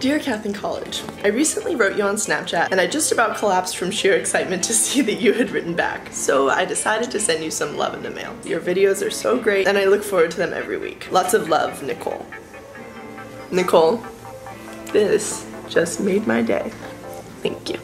Dear Kath in College, I recently wrote you on Snapchat and I just about collapsed from sheer excitement to see that you had written back, so I decided to send you some love in the mail. Your videos are so great and I look forward to them every week. Lots of love, Nicole. Nicole, this just made my day. Thank you.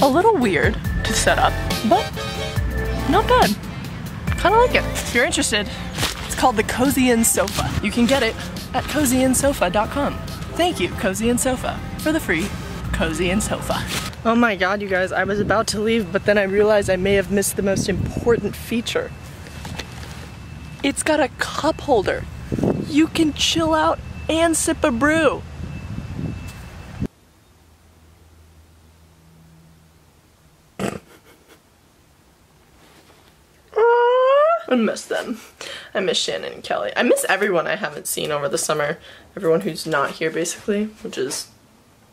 A little weird to set up, but not bad. Kind of like it. If you're interested, it's called the Cozy In Sofa. You can get it at CozyInSofa.com. Thank you, Cozy In Sofa, for the free Cozy In Sofa. Oh my god, you guys, I was about to leave, but then I realized I may have missed the most important feature. It's got a cup holder. You can chill out and sip a brew. I miss them. I miss Shannon and Kelly. I miss everyone I haven't seen over the summer. Everyone who's not here basically, which is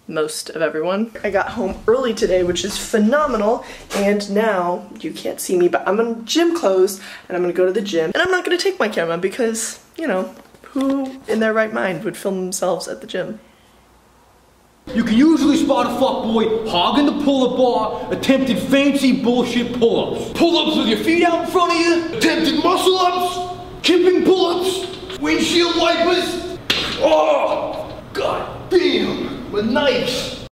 most of everyone. I got home early today, which is phenomenal, and now you can't see me, but I'm in gym clothes and I'm gonna go to the gym, and I'm not gonna take my camera because, you know, who in their right mind would film themselves at the gym? You can usually spot a fuckboy hogging the pull-up bar, attempted fancy bullshit pull-ups. Pull-ups with your feet out in front of you, attempted muscle-ups, kipping pull-ups, windshield wipers. Oh, god damn, with knives.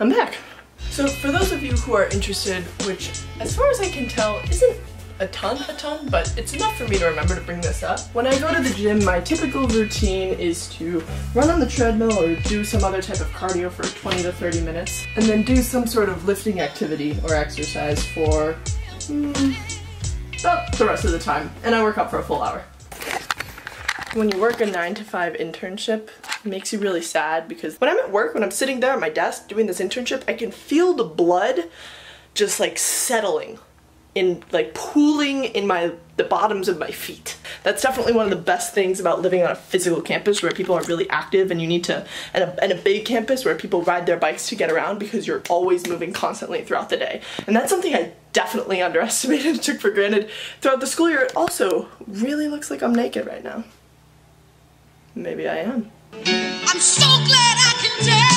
I'm back. So for those of you who are interested, which as far as I can tell isn't a ton, but it's enough for me to remember to bring this up. When I go to the gym, my typical routine is to run on the treadmill or do some other type of cardio for 20 to 30 minutes, and then do some sort of lifting activity or exercise for about the rest of the time, and I work out for a full hour. When you work a 9-to-5 internship, it makes you really sad because when I'm at work, when I'm sitting there at my desk doing this internship, I can feel the blood just like settling in, like pooling in the bottoms of my feet. That's definitely one of the best things about living on a physical campus where people are really active and you need to, and a big campus where people ride their bikes to get around because you're always moving constantly throughout the day. And that's something I definitely underestimated and took for granted throughout the school year. It also really looks like I'm naked right now. Maybe I am. I'm so glad I can tell.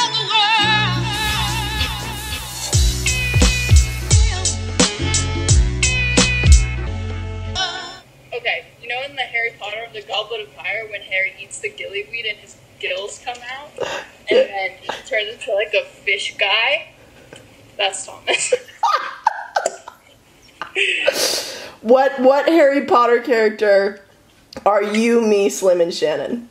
Okay, you know in the Harry Potter, the Goblet of Fire, when Harry eats the gillyweed and his gills come out, and then he turns into like a fish guy? That's Thomas. What Harry Potter character are you, me, Slim, and Shannon?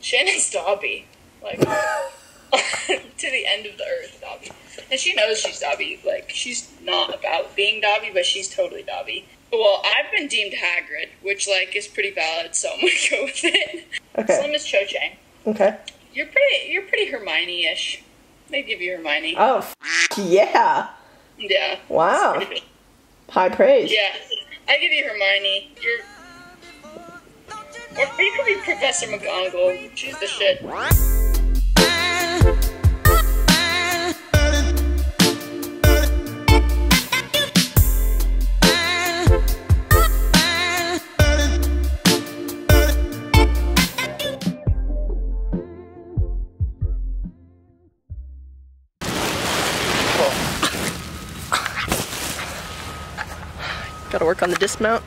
Shannon's Dobby. Like, to the end of the earth, Dobby. And she knows she's Dobby. Like, she's not about being Dobby, but she's totally Dobby. Well, I've been deemed Hagrid, which, like, is pretty valid, so I'm gonna go with it. Okay. Slim is Cho-Chang. Okay. You're pretty Hermione-ish. They give you Hermione. Oh, yeah. Yeah. Wow. High praise. Yeah. I give you Hermione. Or you could be Professor McGonagall. She's the shit. Gotta work on the dismount.